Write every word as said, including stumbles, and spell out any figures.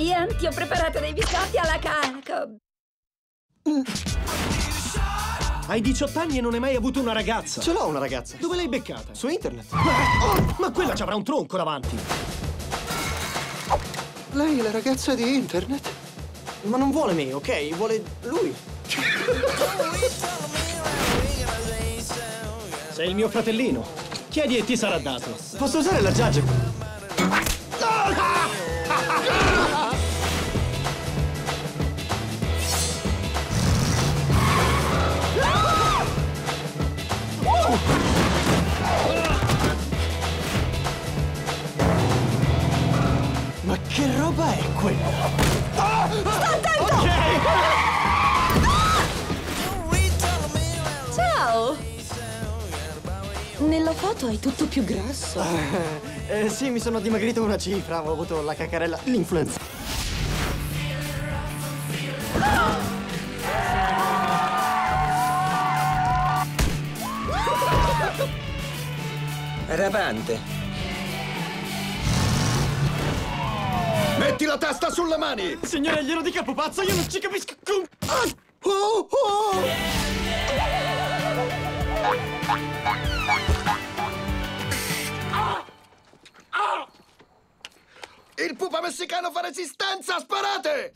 Ian, ti ho preparato dei biscotti alla canaco. Mm. Hai diciotto anni e non hai mai avuto una ragazza. Ce l'ho una ragazza. Dove l'hai beccata? Su internet. Oh, ma quella ci avrà un tronco davanti. Lei è la ragazza di internet? Ma non vuole me, ok? Vuole lui. Sei il mio fratellino. Chiedi e ti sarà dato. Posso usare la giaggia? Ma che roba è quella? Sta attento! Okay. Ciao! Nella foto hai tutto più grasso. Eh, eh, sì, mi sono dimagrito una cifra, avevo avuto la cacarella, l'influenza. Ravante. Metti la testa sulle mani! Signore, glielo dica pupazzo, io non ci capisco. Ah! Oh, oh! Il pupa messicano fa resistenza! Sparate!